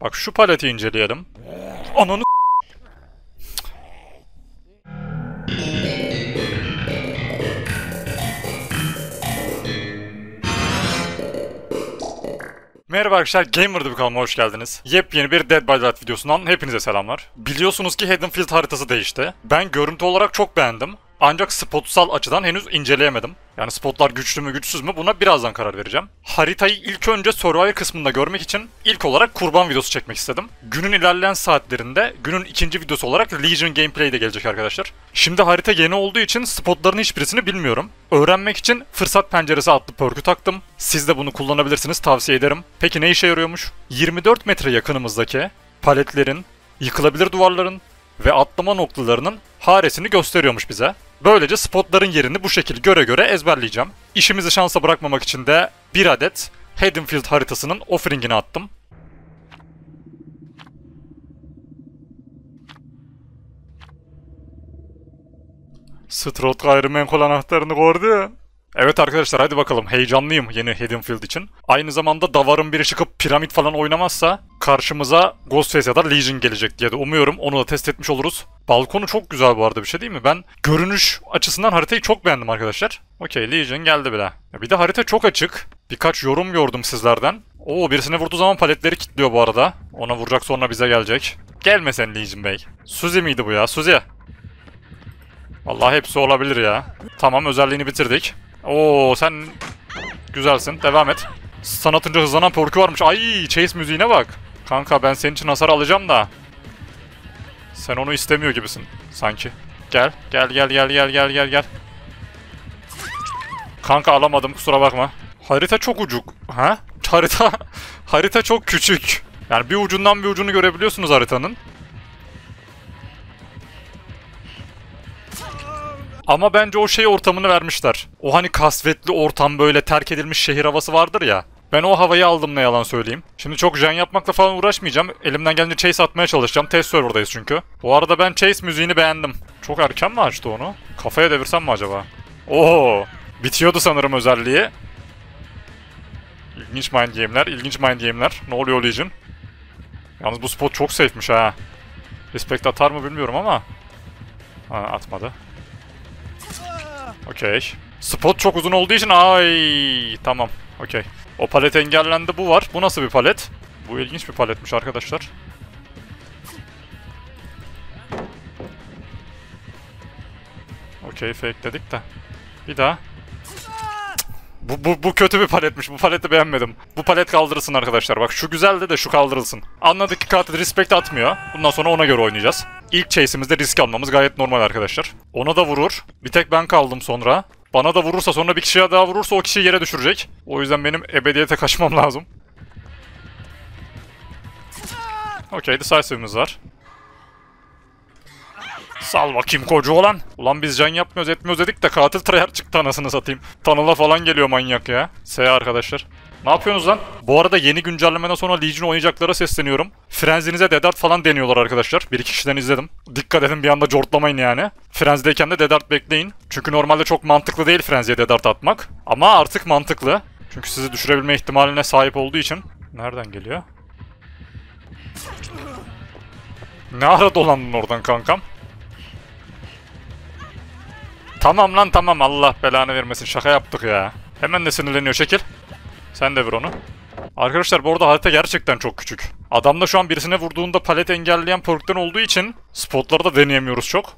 Bak şu paleti inceleyelim. Ananı Merhaba arkadaşlar, Gamer'da bir kanalıma hoş geldiniz. Yepyeni bir Dead by Daylight videosundan hepinize selamlar. Biliyorsunuz ki Haddonfield haritası değişti. Ben görüntü olarak çok beğendim. Ancak spotsal açıdan henüz inceleyemedim. Yani spotlar güçlü mü güçsüz mü buna birazdan karar vereceğim. Haritayı ilk önce Survivor kısmında görmek için ilk olarak kurban videosu çekmek istedim. Günün ilerleyen saatlerinde günün ikinci videosu olarak Legion gameplay de gelecek arkadaşlar. Şimdi harita yeni olduğu için spotların hiçbirisini bilmiyorum. Öğrenmek için Fırsat Penceresi adlı perk'ü taktım. Siz de bunu kullanabilirsiniz, tavsiye ederim. Peki ne işe yarıyormuş? 24 metre yakınımızdaki paletlerin, yıkılabilir duvarların ve atlama noktalarının haresini gösteriyormuş bize. Böylece spotların yerini bu şekilde göre göre ezberleyeceğim. İşimizi şansa bırakmamak için de bir adet Haddonfield haritasının offeringini attım. Strot gayrimenkul anahtarını gördü. Evet arkadaşlar, hadi bakalım, heyecanlıyım yeni Haddonfield için. Aynı zamanda davarın biri çıkıp piramit falan oynamazsa karşımıza Ghostface ya da Legion gelecek diye de umuyorum. Onu da test etmiş oluruz. Balkonu çok güzel bu arada, bir şey değil mi? Ben görünüş açısından haritayı çok beğendim arkadaşlar. Okey, Legion geldi bile. Ya bir de harita çok açık. Birkaç yorum gördüm sizlerden. Oo, birisine vurduğu zaman paletleri kilitliyor bu arada. Ona vuracak, sonra bize gelecek. Gelme sen Legion Bey. Suzy miydi bu ya? Suzy. Vallahi hepsi olabilir ya. Tamam, özelliğini bitirdik. Oo, sen güzelsin. Devam et. Sanatınca hızlanan perk'ü varmış. Ay, chase müziğine bak. Kanka ben senin için hasar alacağım da. Sen onu istemiyor gibisin sanki. Gel, gel, gel, gel, gel, gel, gel, gel. Kanka alamadım, kusura bakma. Harita çok ucuk. Ha? Harita çok küçük. Yani bir ucundan bir ucunu görebiliyorsunuz haritanın. Ama bence o şey ortamını vermişler. O hani kasvetli ortam, böyle terk edilmiş şehir havası vardır ya. Ben o havayı aldım, ne yalan söyleyeyim. Şimdi çok jen yapmakla falan uğraşmayacağım. Elimden gelince chase atmaya çalışacağım. Test serverdayız çünkü. Bu arada ben chase müziğini beğendim. Çok erken mi açtı onu? Kafaya devirsem mi acaba? Oo, bitiyordu sanırım özelliği. İlginç mind game'ler, ilginç mind game'ler. Ne oluyor Legion? Yalnız bu spot çok safe'miş ha. Respect atar mı bilmiyorum ama. Ha, atmadı. Okey. Spot çok uzun olduğu için ay tamam. Okey. O palet engellendi, bu var. Bu nasıl bir palet? Bu ilginç bir paletmiş arkadaşlar. Okey, fake dedik de. Bir daha. Bu kötü bir paletmiş. Bu paleti beğenmedim. Bu palet kaldırılsın arkadaşlar. Bak şu güzeldi de şu kaldırılsın. Anladık ki katil respect atmıyor. Bundan sonra ona göre oynayacağız. İlk chase'imizde risk almamız gayet normal arkadaşlar. Ona da vurur. Bir tek ben kaldım sonra. Bana da vurursa, sonra bir kişiye daha vurursa o kişiyi yere düşürecek. O yüzden benim ebediyete kaçmam lazım. Okey, decisive'imiz var. Sal bakayım koca olan. Ulan biz can yapmıyoruz etmiyoruz dedik de katil tryhard çıktı anasını satayım. Tunnel'a falan geliyor manyak ya. S.A. arkadaşlar. Ne yapıyorsunuz lan? Bu arada yeni güncellemeden sonra Legion oynayacaklara sesleniyorum. Frenzy'nize Dedart falan deniyorlar arkadaşlar. Bir iki kişiden izledim. Dikkat edin, bir anda cortlamayın yani. Frenzy'deyken de Dedart bekleyin. Çünkü normalde çok mantıklı değil Frenzy'ye Dedart atmak. Ama artık mantıklı. Çünkü sizi düşürebilme ihtimaline sahip olduğu için. Nereden geliyor? Ne ara dolandın oradan kankam? Tamam lan tamam, Allah belanı vermesin, şaka yaptık ya. Hemen de sinirleniyor, çekil. Sen de vur onu. Arkadaşlar bu arada harita gerçekten çok küçük. Adam da şu an birisine vurduğunda palet engelleyen perk'ten olduğu için spotları da deneyemiyoruz çok.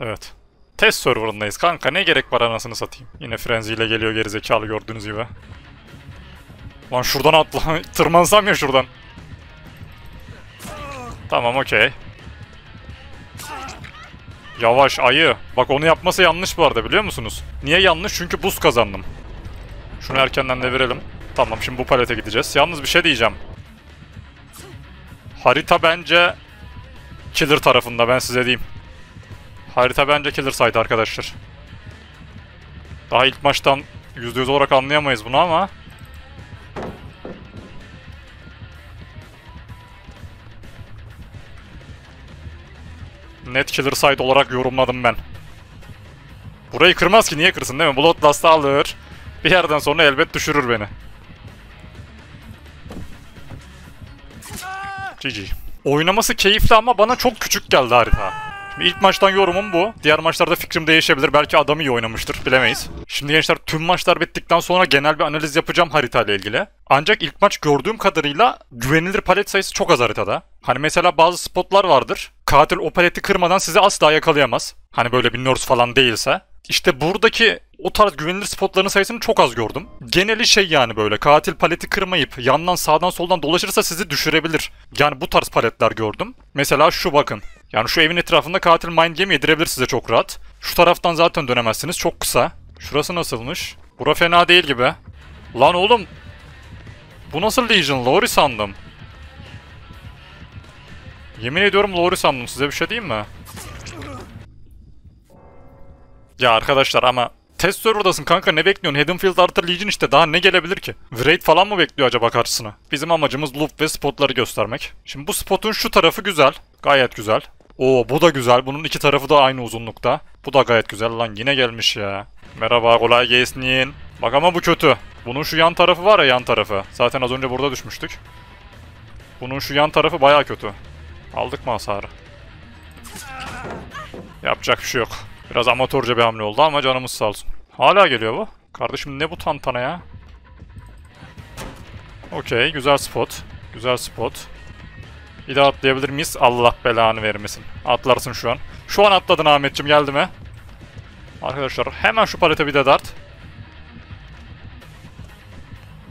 Evet. Test serverındayız kanka, ne gerek var anasını satayım. Yine frenzy ile geliyor gerizekalı, gördüğünüz gibi. Lan şuradan atla, tırmansam ya şuradan. Tamam okey. Yavaş ayı. Bak onu yapması yanlış bu arada, biliyor musunuz? Niye yanlış? Çünkü buz kazandım. Şunu erkenden devirelim. Tamam, şimdi bu palete gideceğiz. Yalnız bir şey diyeceğim. Harita bence killer tarafında, ben size diyeyim. Harita bence killer side arkadaşlar. Daha ilk maçtan %100 olarak anlayamayız bunu ama. Net killer side olarak yorumladım ben. Burayı kırmaz ki, niye kırsın değil mi? Bloodlust'ı alır. Bir yerden sonra elbet düşürür beni. GG. Oynaması keyifli ama bana çok küçük geldi harita. Şimdi ilk maçtan yorumum bu. Diğer maçlarda fikrim değişebilir. Belki adam iyi oynamıştır. Bilemeyiz. Şimdi gençler tüm maçlar bittikten sonra genel bir analiz yapacağım haritayla ilgili. Ancak ilk maç gördüğüm kadarıyla güvenilir palet sayısı çok az haritada. Hani mesela bazı spotlar vardır. Katil o paleti kırmadan sizi asla yakalayamaz. Hani böyle bir Nurse falan değilse. İşte buradaki o tarz güvenilir spotların sayısını çok az gördüm. Geneli şey yani böyle katil paleti kırmayıp yandan sağdan soldan dolaşırsa sizi düşürebilir. Yani bu tarz paletler gördüm. Mesela şu bakın. Yani şu evin etrafında katil mind game yedirebilir size çok rahat. Şu taraftan zaten dönemezsiniz. Çok kısa. Şurası nasılmış? Bura fena değil gibi. Lan oğlum. Bu nasıl Legion? Lori sandım. Yemin ediyorum Lori sandım. Size bir şey diyeyim mi? Ya arkadaşlar ama test serverdasın kanka, ne bekliyorsun? Haddonfield artı Legion işte, daha ne gelebilir ki? Raid falan mı bekliyor acaba karşısına? Bizim amacımız loop ve spotları göstermek. Şimdi bu spotun şu tarafı güzel. Gayet güzel. Oo bu da güzel. Bunun iki tarafı da aynı uzunlukta. Bu da gayet güzel. Lan yine gelmiş ya. Merhaba, kolay gelsin. Bak ama bu kötü. Bunun şu yan tarafı var ya, yan tarafı. Zaten az önce burada düşmüştük. Bunun şu yan tarafı bayağı kötü. Aldık mı hasarı? Yapacak bir şey yok. Biraz amatörce bir hamle oldu ama canımız sağ olsun. Hala geliyor bu. Kardeşim ne bu tantana ya? Okey, güzel spot. Güzel spot. Bir daha atlayabilir miyiz? Allah belanı vermesin. Atlarsın şu an. Şu an atladın Ahmetciğim, geldi mi? Arkadaşlar hemen şu palete bir de dart.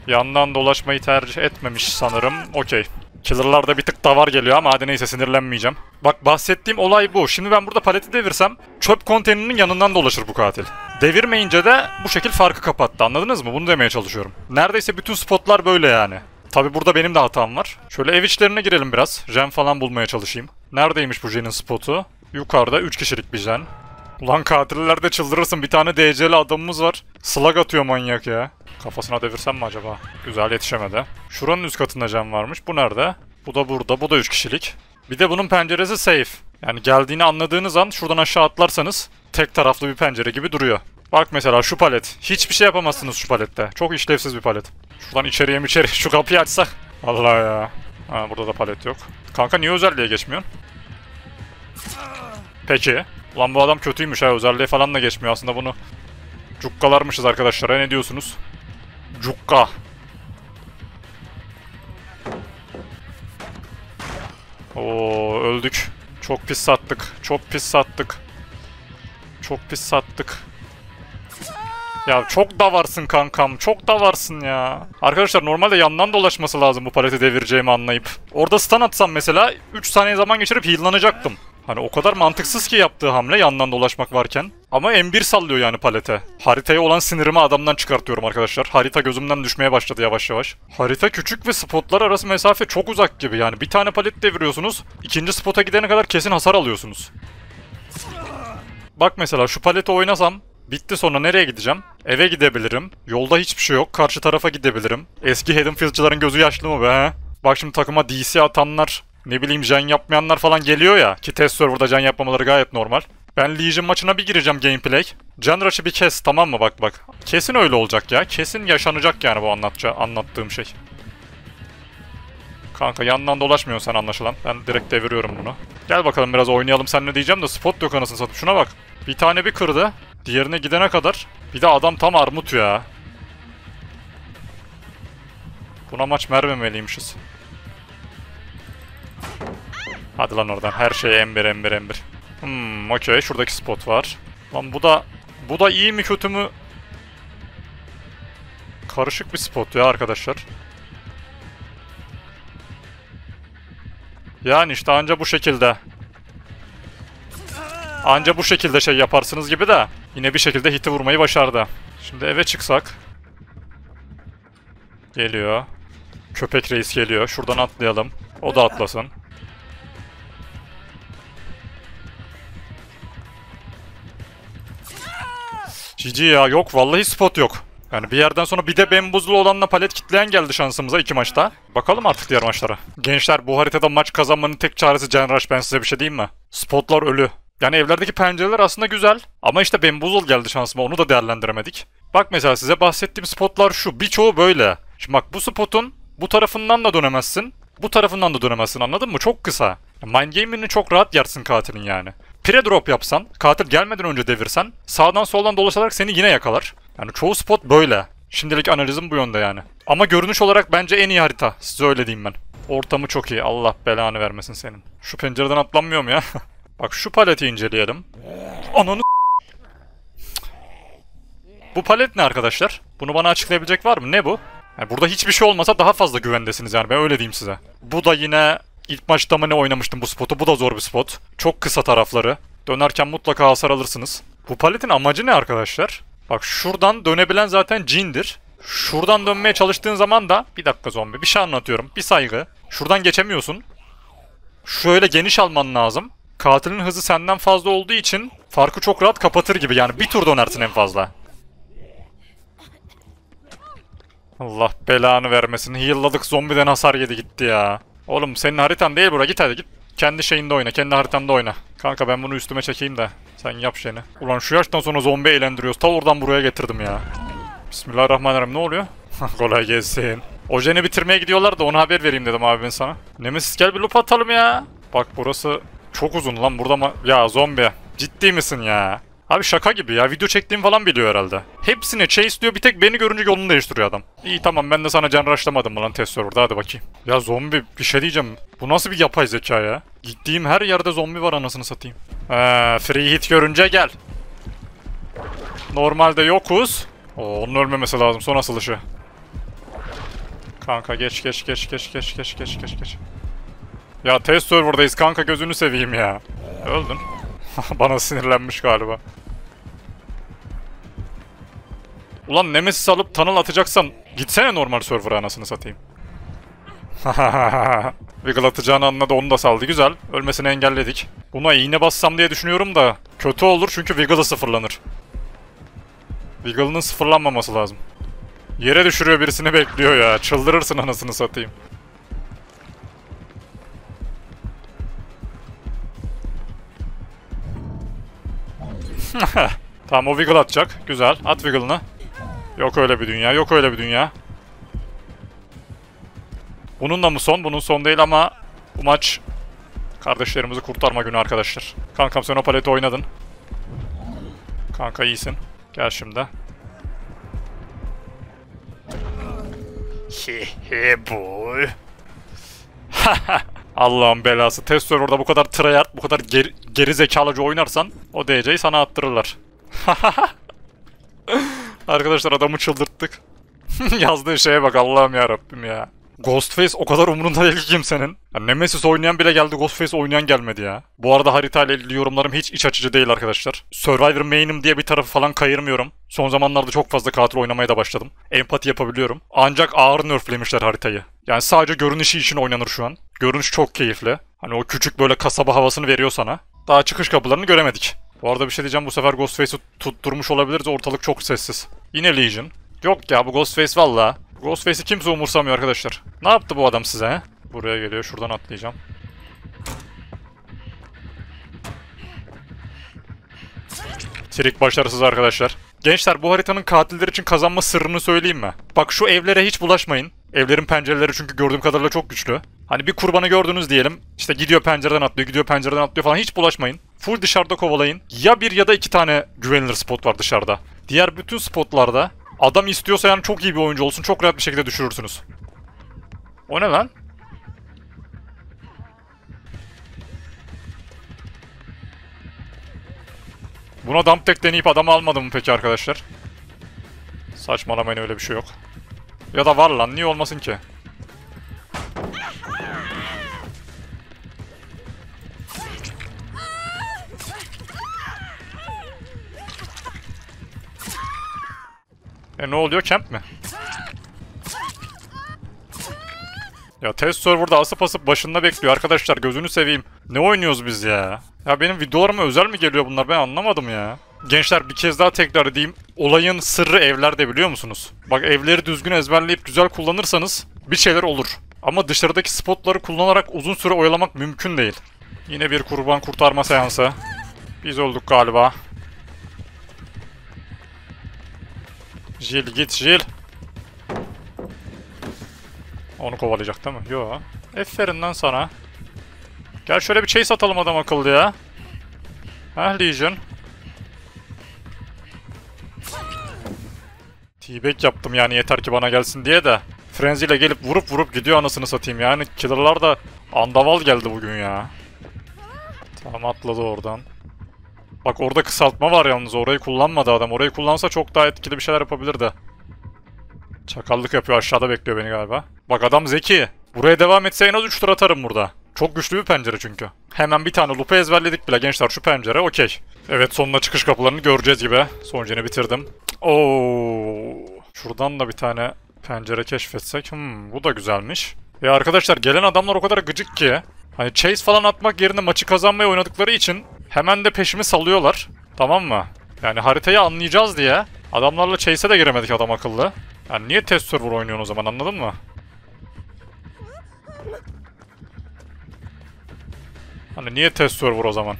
Yandan dolaşmayı tercih etmemiş sanırım. Okey. Killer'larda bir tık davar geliyor ama hadi neyse, sinirlenmeyeceğim. Bak bahsettiğim olay bu. Şimdi ben burada paleti devirsem çöp konteynerinin yanından dolaşır bu katil. Devirmeyince de bu şekil farkı kapattı. Anladınız mı? Bunu demeye çalışıyorum. Neredeyse bütün spotlar böyle yani. Tabi burada benim de hatam var. Şöyle ev içlerine girelim biraz. Jen falan bulmaya çalışayım. Neredeymiş bu Jen'in spotu? Yukarıda 3 kişilik bir Jen. Ulan katillerde çıldırırsın. Bir tane DC'li adamımız var. Slug atıyor manyak ya. Kafasına devirsem mi acaba? Güzel, yetişemedi. Şuranın üst katında Jen varmış. Bu nerede? Bu da burada. Bu da 3 kişilik. Bir de bunun penceresi safe. Yani geldiğini anladığınız an şuradan aşağı atlarsanız tek taraflı bir pencere gibi duruyor. Bak mesela şu palet. Hiçbir şey yapamazsınız şu palette. Çok işlevsiz bir palet. Şuradan içeriye mi içeri? Şu kapıyı açsak. Allah ya. Ha, burada da palet yok. Kanka niye özelliğe geçmiyorsun? Peki. Ulan bu adam kötüymüş ha. Özelliğe falan da geçmiyor. Aslında bunu cukkalarmışız arkadaşlar. Ne diyorsunuz? Cukka. Oo öldük. Çok pis sattık. Çok pis sattık. Çok pis sattık. Ya çok davarsın kankam. Çok davarsın ya. Arkadaşlar normalde yandan dolaşması lazım bu paleti devireceğimi anlayıp. Orada stun atsam mesela 3 saniye zaman geçirip heallanacaktım. Hani o kadar mantıksız ki yaptığı hamle yandan dolaşmak varken. Ama M1 sallıyor yani palete. Haritaya olan sinirimi adamdan çıkartıyorum arkadaşlar. Harita gözümden düşmeye başladı yavaş yavaş. Harita küçük ve spotlar arası mesafe çok uzak gibi. Yani bir tane palet deviriyorsunuz. İkinci spota gidene kadar kesin hasar alıyorsunuz. Bak mesela şu paleti oynasam. Bitti, sonra nereye gideceğim? Eve gidebilirim. Yolda hiçbir şey yok. Karşı tarafa gidebilirim. Eski Haddonfield'cıların gözü yaşlı mı be? Bak şimdi takıma DC atanlar, ne bileyim Jen yapmayanlar falan geliyor ya. Ki test serverda Jen yapmamaları gayet normal. Ben Legion maçına bir gireceğim gameplay. Jen rush'ı bir kes, tamam mı? Bak bak. Kesin öyle olacak ya. Kesin yaşanacak yani bu anlattığım şey. Kanka yandan dolaşmıyorsun sen anlaşılan. Ben direkt deviriyorum bunu. Gel bakalım biraz oynayalım seninle diyeceğim de spot yok anasını satayım. Şuna bak. Bir tane bir kırdı. Diğerine gidene kadar. Bir de adam tam armut ya. Buna maç vermemeliymişiz. Hadi lan oradan. Her şey ember. Okey. Şuradaki spot var. Lan bu da iyi mi kötü mü? Karışık bir spot ya arkadaşlar. Yani işte anca bu şekilde. Anca bu şekilde şey yaparsınız gibi de. Yine bir şekilde hit'i vurmayı başardı. Şimdi eve çıksak. Geliyor. Köpek reis geliyor. Şuradan atlayalım. O da atlasın. GG ya, yok vallahi spot yok. Yani bir yerden sonra bir de bembuzlu olanla palet kitleyen geldi şansımıza iki maçta. Bakalım artık diğer maçlara. Gençler bu haritada maç kazanmanın tek çaresi Jen Rush, ben size bir şey diyeyim mi? Spotlar ölü. Yani evlerdeki pencereler aslında güzel ama işte bembuzul geldi şansıma, onu da değerlendiremedik. Bak mesela size bahsettiğim spotlar şu, birçoğu böyle. Şimdi bak bu spotun bu tarafından da dönemezsin. Bu tarafından da dönemezsin, anladın mı? Çok kısa. Mind game'ini çok rahat yersin katilin yani. Pre-drop yapsan, katil gelmeden önce devirsen, sağdan soldan dolaşarak seni yine yakalar. Yani çoğu spot böyle. Şimdilik analizim bu yönde yani. Ama görünüş olarak bence en iyi harita. Size öyle diyeyim ben. Ortamı çok iyi. Allah belanı vermesin senin. Şu pencereden atlanmıyor mu ya? Bak şu paleti inceleyelim. Ananı Bu palet ne arkadaşlar? Bunu bana açıklayabilecek var mı? Ne bu? Yani burada hiçbir şey olmasa daha fazla güvendesiniz yani, ben öyle diyeyim size. Bu da yine ilk maçta mı ne oynamıştım bu spotu? Bu da zor bir spot. Çok kısa tarafları. Dönerken mutlaka hasar alırsınız. Bu paletin amacı ne arkadaşlar? Bak şuradan dönebilen zaten cindir. Şuradan dönmeye çalıştığın zaman da... Bir dakika zombi, bir şey anlatıyorum. Bir saygı. Şuradan geçemiyorsun. Şöyle geniş alman lazım. Katilin hızı senden fazla olduğu için farkı çok rahat kapatır gibi. Yani bir tur dönersin en fazla. Allah belanı vermesin. Heal'ladık, zombiden hasar yedi gitti ya. Oğlum senin haritan değil bura, git hadi git. Kendi şeyinde oyna, kendi haritamda oyna. Kanka ben bunu üstüme çekeyim de sen yap şeyini. Ulan şu yaştan sonra zombi eğlendiriyoruz. Ta oradan buraya getirdim ya. Bismillahirrahmanirrahim, ne oluyor? Kolay gelsin. Ojen'i bitirmeye gidiyorlar da ona haber vereyim dedim abi ben sana. Nemesis gel bir loop atalım ya. Bak burası çok uzun lan burada mı? Ya zombi ciddi misin ya? Abi şaka gibi ya, video çektiğim falan biliyor herhalde. Hepsini chase diyor, bir tek beni görünce yolunu değiştiriyor adam. İyi tamam, ben de sana can rushlamadım lan test server'da, hadi bakayım. Ya zombi bir şey diyeceğim, bu nasıl bir yapay zeka ya? Gittiğim her yerde zombi var anasını satayım. Free hit görünce gel. Normalde yokuz. Oo, onun ölmemesi lazım, son asılışı. Kanka geç. Ya test server'dayız kanka, gözünü seveyim ya. Öldün. Bana sinirlenmiş galiba. Ulan Nemesis alıp tunnel atacaksan gitsene normal server'a anasını satayım. Wiggle atacağını anladı, onu da saldı, güzel. Ölmesini engelledik. Buna iğne bassam diye düşünüyorum da kötü olur çünkü Wiggle'ı sıfırlanır. Wiggle'ın sıfırlanmaması lazım. Yere düşürüyor, birisini bekliyor ya. Çıldırırsın anasını satayım. Tamam, o wiggle atacak. Güzel. At wiggle'ını. Yok öyle bir dünya. Yok öyle bir dünya. Bunun da mı son? Bunun son değil ama bu maç kardeşlerimizi kurtarma günü arkadaşlar. Kankam sen o paleti oynadın. Kanka iyisin. Gel şimdi. Hehe boy. Allah'ın belası. Test server'da bu kadar tryhard, bu kadar geri zekalıca oynarsan o DC'yi sana attırırlar. Arkadaşlar adamı çıldırttık. Yazdığı şeye bak Allah'ım yarabbim ya. Ghostface o kadar umurunda değil ki kimsenin. Ya Nemesis oynayan bile geldi, Ghostface oynayan gelmedi ya. Bu arada haritayla ilgili yorumlarım hiç iç açıcı değil arkadaşlar. Survivor main'im diye bir tarafı falan kayırmıyorum. Son zamanlarda çok fazla katil oynamaya da başladım. Empati yapabiliyorum. Ancak ağır nerflemişler haritayı. Yani sadece görünüşü için oynanır şu an. Görünüş çok keyifli. Hani o küçük böyle kasaba havasını veriyor sana. Daha çıkış kapılarını göremedik. Bu arada bir şey diyeceğim, bu sefer Ghostface'i tutturmuş olabiliriz. Ortalık çok sessiz. Yine Legion. Yok ya bu Ghostface valla. Ghostface'i kimse umursamıyor arkadaşlar. Ne yaptı bu adam size he? Buraya geliyor, şuradan atlayacağım. Trik başarısız arkadaşlar. Gençler bu haritanın katiller için kazanma sırrını söyleyeyim mi? Bak şu evlere hiç bulaşmayın. Evlerin pencereleri çünkü gördüğüm kadarıyla çok güçlü. Hani bir kurbanı gördünüz diyelim. İşte gidiyor pencereden atlıyor, gidiyor pencereden atlıyor falan, hiç bulaşmayın. Full dışarıda kovalayın. Ya bir ya da iki tane güvenilir spot var dışarıda. Diğer bütün spotlarda adam istiyorsa yani çok iyi bir oyuncu olsun, çok rahat bir şekilde düşürürsünüz. O ne lan? Buna dump tek deneyip adamı almadım mı peki arkadaşlar? Saçmalamayın, öyle bir şey yok. Ya da var lan, niye olmasın ki? Ne oluyor? Camp mi? Ya test server'da asıp asıp başında bekliyor arkadaşlar, gözünü seveyim. Ne oynuyoruz biz ya? Ya benim videolarıma özel mi geliyor bunlar, ben anlamadım ya. Gençler bir kez daha tekrar edeyim. Olayın sırrı evlerde, biliyor musunuz? Bak evleri düzgün ezberleyip güzel kullanırsanız bir şeyler olur. Ama dışarıdaki spotları kullanarak uzun süre oyalamak mümkün değil. Yine bir kurban kurtarma seansı. Biz olduk galiba. Jill git Jill. Onu kovalayacak değil mi? Yo. Eferinden sana. Gel şöyle bir chase atalım adam akıllı ya. Heh Legion. T-back yaptım yani yeter ki bana gelsin diye de. Frenzy ile gelip vurup gidiyor anasını satayım yani. Killer'lar da andaval geldi bugün ya. Tamam atladı oradan. Bak orada kısaltma var yalnız, orayı kullanmadı adam. Orayı kullansa çok daha etkili bir şeyler yapabilirdi. Çakallık yapıyor, aşağıda bekliyor beni galiba. Bak adam zeki. Buraya devam etse en az 3 tur atarım burada. Çok güçlü bir pencere çünkü. Hemen bir tane loop'u ezberledik bile gençler, şu pencere okey. Evet sonuna çıkış kapılarını göreceğiz gibi. Son jeni bitirdim. Oo, şuradan da bir tane pencere keşfetsek. Bu da güzelmiş. Ya arkadaşlar gelen adamlar o kadar gıcık ki. Hani chase falan atmak yerine maçı kazanmaya oynadıkları için hemen de peşimi salıyorlar. Tamam mı? Yani haritayı anlayacağız diye adamlarla chase'e de giremedik adam akıllı. Yani niye test server oynuyorsun o zaman, anladın mı? Hani niye test server o zaman?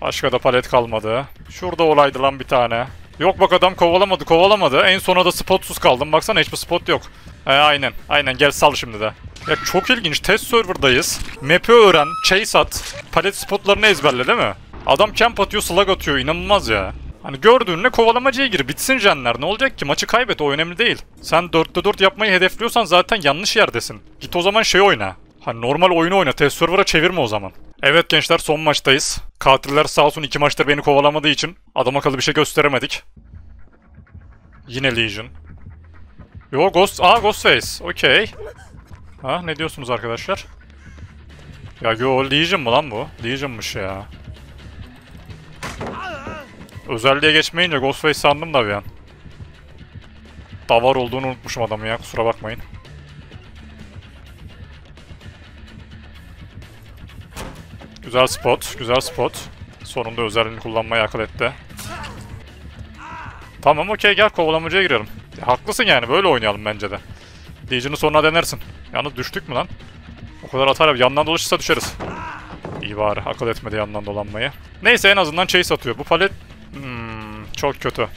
Başka da palet kalmadı. Şurada olaydı lan bir tane. Yok bak adam kovalamadı. En sona da spotsuz kaldım. Baksana hiçbir spot yok. Aynen gel sal şimdi de. Ya çok ilginç, test serverdayız. Map'i öğren, chase at, palet spotlarını ezberle değil mi? Adam camp atıyor, slug atıyor, inanılmaz ya. Hani gördüğünle kovalamacıya gir, bitsin jenler, ne olacak ki, maçı kaybet, o önemli değil. Sen 4'te 4 yapmayı hedefliyorsan zaten yanlış yerdesin. Git o zaman şey oyna. Hani normal oyunu oyna, test server'a çevirme o zaman. Evet gençler son maçtayız. Katiller sağ olsun 2 maçtır beni kovalamadığı için adam akıllı bir şey gösteremedik. Yine Legion. Yo Ghostface. Okey. Ha ne diyorsunuz arkadaşlar? Ya yo Legion mu lan bu? Legion'mış ya. Özelliğe geçmeyince Ghostface sandım da bir an. Davar olduğunu unutmuşum adamı ya, kusura bakmayın. Güzel spot, güzel spot. Sonunda özelliğini kullanmayı akıl etti. Tamam okey gel kovalamacıya girelim. Ya, haklısın yani böyle oynayalım bence de. Legion'u sonuna denersin. Yalnız düştük mü lan? O kadar atar abi, yandan dolaşırsa düşeriz. İyi bari akıl etmedi yandan dolanmayı. Neyse en azından chase atıyor. Bu palet çok kötü.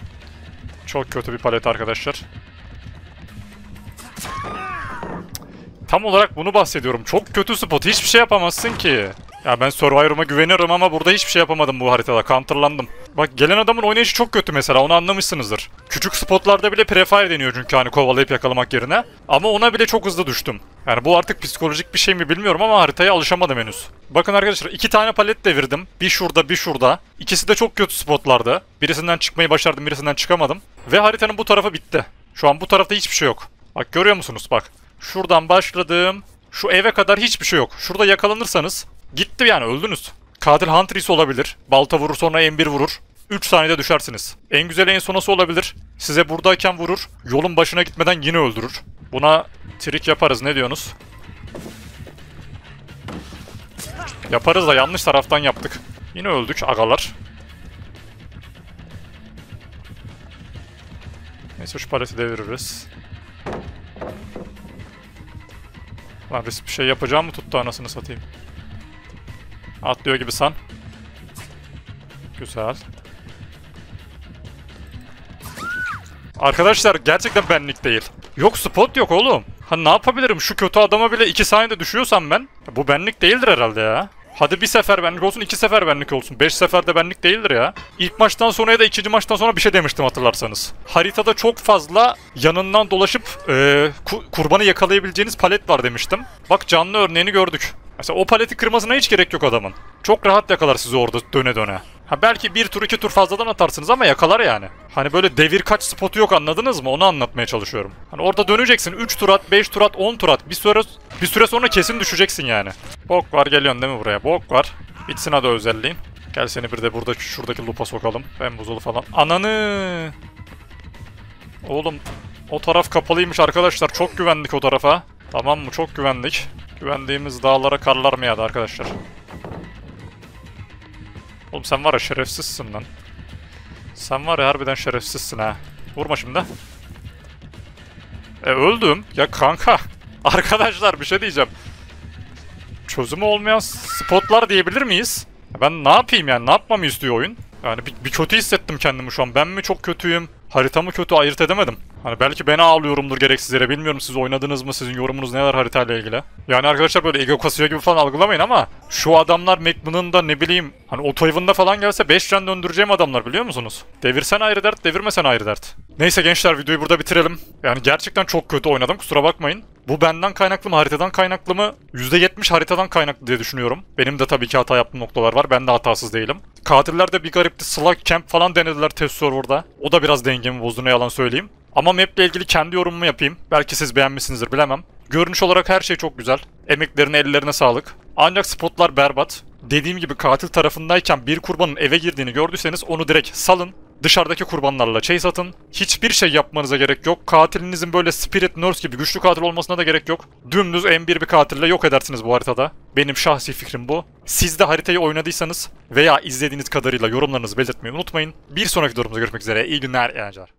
Çok kötü bir palet arkadaşlar. Tam olarak bunu bahsediyorum. Çok kötü spot. Hiçbir şey yapamazsın ki. Ya ben Survivor'ıma güvenirim ama burada hiçbir şey yapamadım bu haritada. Counterlandım. Bak gelen adamın oynayışı çok kötü mesela. Onu anlamışsınızdır. Küçük spotlarda bile prefire deniyor çünkü hani kovalayıp yakalamak yerine. Ama ona bile çok hızlı düştüm. Yani bu artık psikolojik bir şey mi bilmiyorum ama haritaya alışamadım henüz. Bakın arkadaşlar 2 tane palet devirdim. Bir şurada bir şurada. İkisi de çok kötü spotlarda. Birisinden çıkmayı başardım, birisinden çıkamadım. Ve haritanın bu tarafı bitti. Şu an bu tarafta hiçbir şey yok. Bak görüyor musunuz bak. Şuradan başladım. Şu eve kadar hiçbir şey yok. Şurada yakalanırsanız... Gitti yani öldünüz. Katil Huntress olabilir. Balta vurur sonra M1 vurur. 3 saniyede düşersiniz. En güzel en sonası olabilir. Size buradayken vurur. Yolun başına gitmeden yine öldürür. Buna trik yaparız, ne diyorsunuz? Yaparız da yanlış taraftan yaptık. Yine öldük agalar. Neyse şu paleti deviririz. Lan risk bir şey yapacağım mı tuttu anasını satayım. Atlıyor gibi san. Güzel. Arkadaşlar gerçekten benlik değil. Yok spot yok oğlum. Ha ne yapabilirim? Şu kötü adama bile 2 saniyede düşüyorsam ben. Bu benlik değildir herhalde ya. Hadi bir sefer benlik olsun, 2 sefer benlik olsun. 5 sefer de benlik değildir ya. İlk maçtan sonra ya da ikinci maçtan sonra bir şey demiştim hatırlarsanız. Haritada çok fazla yanından dolaşıp kurbanı yakalayabileceğiniz palet var demiştim. Bak canlı örneğini gördük. Mesela o paleti kırmasına hiç gerek yok adamın. Çok rahat yakalar sizi orada döne döne. Ha belki 1 tur 2 tur fazladan atarsınız ama yakalar yani. Hani böyle devir kaç spotu yok, anladınız mı? Onu anlatmaya çalışıyorum. Hani orada döneceksin 3 tur at, 5 tur at, 10 tur at. Bir süre sonra kesin düşeceksin yani. Bok var geliyorsun değil mi buraya? Bok var. Bitsin hadi özelliğin. Gel seni bir de burada şuradaki lupa sokalım. Ben buzulu falan. Ananı! Oğlum o taraf kapalıymış arkadaşlar. Çok güvendik o tarafa. Tamam mı? Çok güvendik. Güvendiğimiz dağlara karlar mı yağdı arkadaşlar? Oğlum sen var ya şerefsizsin lan. Sen var ya harbiden şerefsizsin ha. Vurma şimdi. Öldüm. Ya kanka. Arkadaşlar bir şey diyeceğim. Çözümü olmayan spotlar diyebilir miyiz? Ben ne yapayım yani? Ne yapmamı istiyor oyun? Yani bir kötü hissettim kendimi şu an. Ben mi çok kötüyüm? Harita mı kötü? Ayırt edemedim. Hani belki ben ağlıyorumdur gereksiz yere, bilmiyorum siz oynadınız mı, sizin yorumunuz neler haritayla ilgili? Yani arkadaşlar böyle ego kasıyor gibi falan algılamayın ama şu adamlar McMahon'ın da ne bileyim hani Otoyvan'da falan gelse 5 can döndüreceğim adamlar, biliyor musunuz? Devirsen ayrı dert, devirmesen ayrı dert. Neyse gençler, videoyu burada bitirelim. Yani gerçekten çok kötü oynadım, kusura bakmayın. Bu benden kaynaklı mı, haritadan kaynaklı mı? %70 haritadan kaynaklı diye düşünüyorum. Benim de tabii ki hata yaptığım noktalar var. Ben de hatasız değilim. Katiller de bir garipti. Slack camp falan denediler test server'da. O da biraz dengemi bozdu, ne yalan söyleyeyim. Ama map'le ilgili kendi yorumumu yapayım. Belki siz beğenmişsinizdir, bilemem. Görünüş olarak her şey çok güzel. Emeklerine, ellerine sağlık. Ancak spotlar berbat. Dediğim gibi katil tarafındayken bir kurbanın eve girdiğini gördüyseniz onu direkt salın. Dışarıdaki kurbanlarla chase atın. Hiçbir şey yapmanıza gerek yok. Katilinizin böyle Spirit, Nurse gibi güçlü katil olmasına da gerek yok. Dümdüz M1 bir katille yok edersiniz bu haritada. Benim şahsi fikrim bu. Siz de haritayı oynadıysanız veya izlediğiniz kadarıyla yorumlarınızı belirtmeyi unutmayın. Bir sonraki durumda görüşmek üzere. İyi günler, iyi eğlenceler.